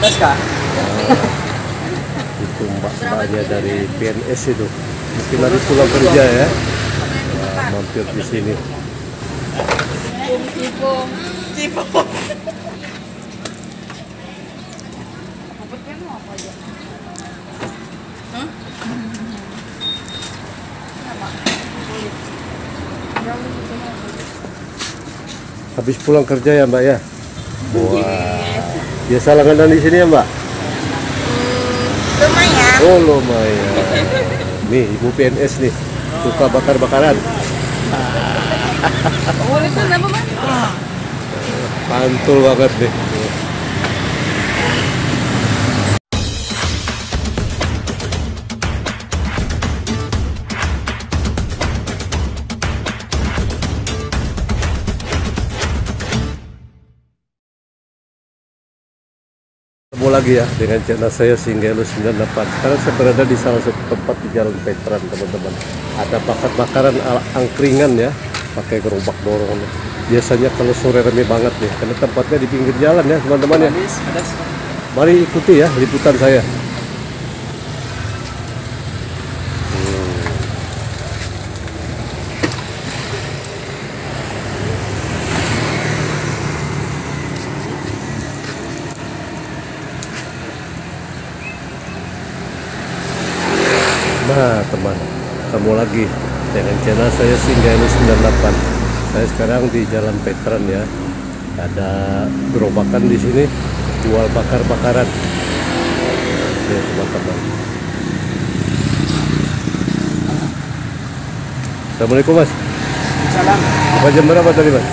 atas kah? Itu Mbak Mbaknya dari PNS itu. Mungkin dari pulang kerja ya. Nah, mampir di sini. Cipung. Habis pulang kerja ya Mbak ya. Wah. Biasa langganan di sini ya Mbak? Lumayan. Oh lumayan. Nih ibu PNS nih suka bakar-bakaran. Pantul banget deh. Ketemu lagi ya dengan channel saya Singgah Hello 98. Sekarang saya berada di salah satu tempat di Jalan Veteran teman-teman. Ada bakar-bakaran ala angkringan ya, pakai gerobak dorong. Biasanya kalau sore rame banget nih, karena tempatnya di pinggir jalan ya teman-teman ya. Mari ikuti ya liputan saya. Nah teman, ketemu lagi dengan channel saya Singgah Hello 98. Saya sekarang di Jalan Veteran ya. Ada gerobakan di sini jual bakar-bakaran. Oke teman-teman. Assalamualaikum Mas. Salam. Buka jam berapa tadi Mas?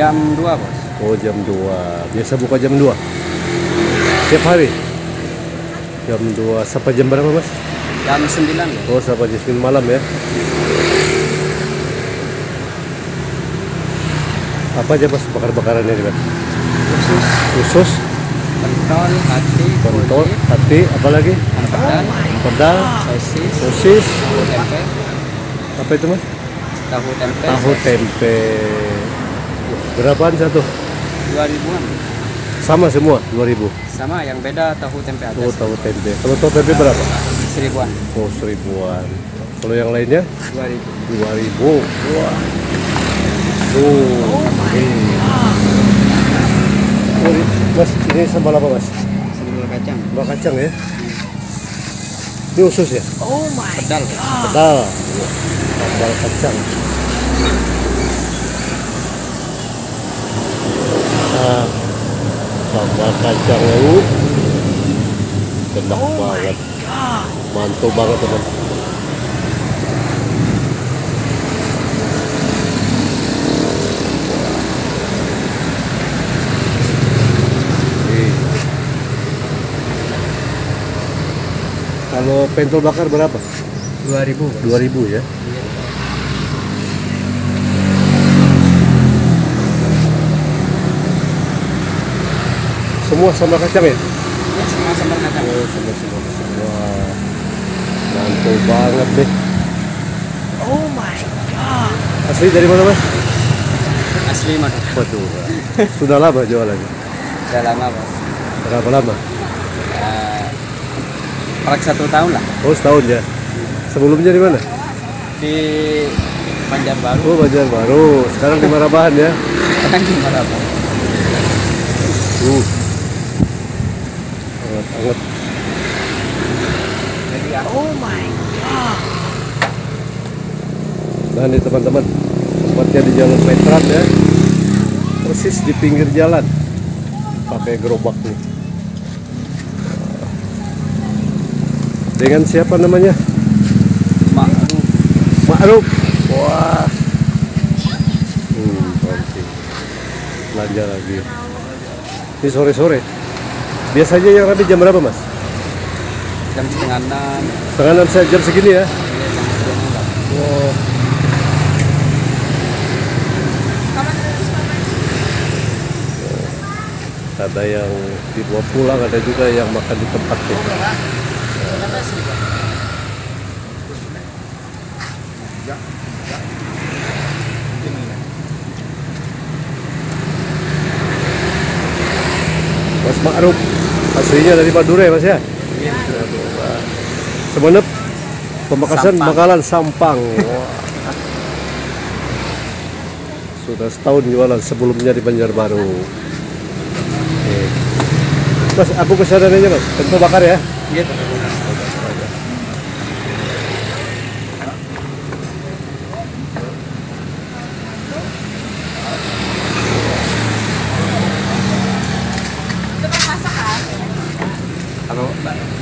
Jam 2 Bos. Oh jam 2. Biasa buka jam 2? Setiap hari? Jam 2. Sampai jam berapa Mas? Jam 9. Oh, sampai jam 9 malam ya. Apa aja Mas bakar-bakarannya nih Mas? Usus, pentol, hati, apa lagi? Pedal, sosis, tempe. Apa itu Mas? Tahu tempe. Tahu tempe. Berapaan satu? 2000-an. Sama semua 2000. Sama, yang beda tahu tempe atas. Oh, tahu tempe. Kalau tahu tempe berapa? 1000-an. Oh, 1000-an. Kalau yang lainnya? 2000. Wah. Oh, ini. Mas, ini sambal apa, Mas? Sambal kacang. Sambal kacang ya? Ini usus ya? Oh my. Pedal. Pedal. Sambal kacang. Nah, sambal kacang lu. Enak banget. Mantap banget teman. Kalau pentol bakar berapa? 2000. 2000 ya. Semua sambal kacang ya? Ya, semua sambal kacang. Oh, semua. Wah, mantul banget deh. Oh my god. Asli dari mana Mas? Asli Madura. Sudah lama jualannya? Sudah lama Pak. Berapa lama? Praktis 1 tahun lah. Oh setahun ya. Sebelumnya di mana? Di Banjarbaru. Oh Banjarbaru. Sekarang di Marabahan ya? Sekarang di Marabahan. Anget. Oh my god. Nah nih teman-teman, tempatnya di Jalan Veteran ya, persis di pinggir jalan, pakai gerobak nih. Dengan siapa namanya? Ma'ruf. Ma'ruf. Wah. Belanja lagi. Ini sore-sore. Biasanya yang rapi jam berapa Mas? Jam 5:30. 5:30 saya jam segini ya? Wow. Ada yang dibawa pulang, ada juga yang makan di tempat tuh. Mas Ma'ruf, Aslinya dari Madura ya Mas ya? Iya. Semenep Pemekasan Bangkalan Sampang. Wow. Sudah setahun jualan, sebelumnya di Banjarbaru. Okay. Mas, aku kesanannya Mas, tempe bakar ya? Iya, tempe bakar.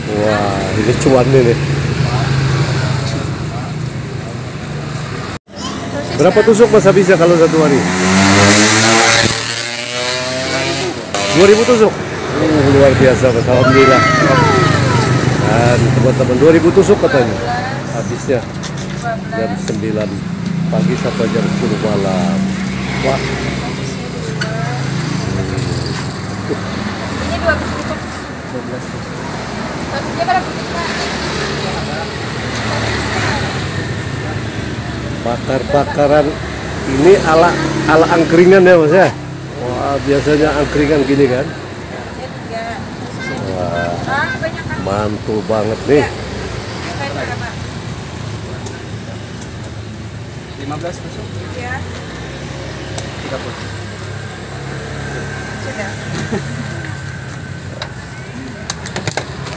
Wah, ini cuannya nih. Berapa tusuk Mas habisnya kalau satu hari? 2000 tusuk. Luar biasa Mas, alhamdulillah. Dan teman-teman 2000 tusuk katanya habisnya jam 9 pagi sampai jam 10 malam. Wah. Ini 20 tusuk. 12 tusuk. Bakar-bakaran ini ala angkringan ya Mas ya? Wah, biasanya angkringan gini kan? Wah, mantul banget nih. 15 tusuk. Iya. 30. Sudah.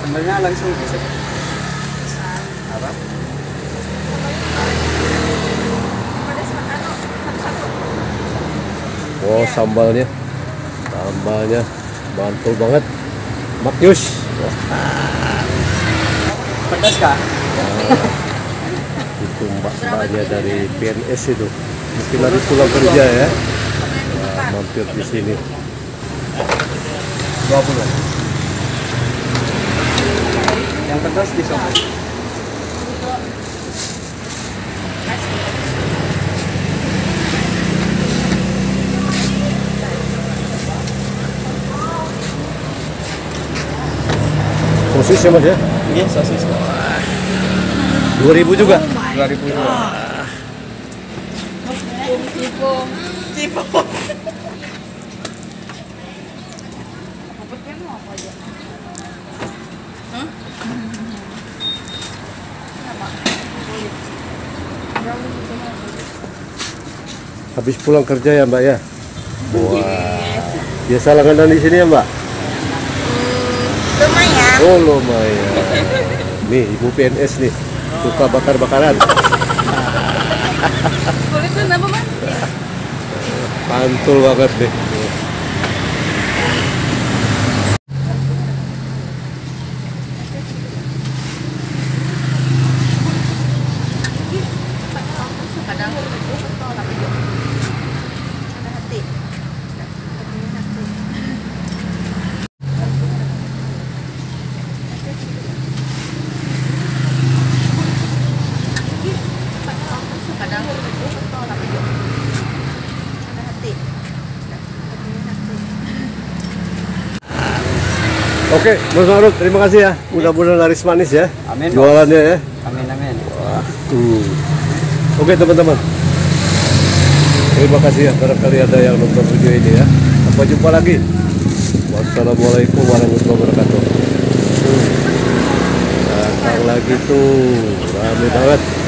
Sebenarnya langsung bisa. Apa? Oh, sambalnya. Sambalnya mantul banget. Makyus. Pedas kah? Itu mbak-mbaknya dari PNS itu. Mungkin dari pulang kerja ya. Nah, mampir di sini. 20. Yang pedas di sana. Sosis ya Mas ya? Iya, sosis. 2000 juga. 2000 juga. Cipung. Habis pulang kerja ya Mbak ya? Wah, biasa langganan di sini ya Mbak? Lumayan. Oh lumayan. Nih ibu PNS nih, suka bakar-bakaran. Boleh tuh nama Mas? Mantul banget deh. Oke, Mas Ma'ruf, terima kasih ya. Mudah-mudahan laris manis ya. Amin. Jualannya ya. Amin, amin. Oke, teman-teman. Terima kasih ya. Barangkali ada yang nonton video ini ya. Sampai jumpa lagi. Wassalamualaikum warahmatullahi wabarakatuh. Datang lagi tuh. Rame banget.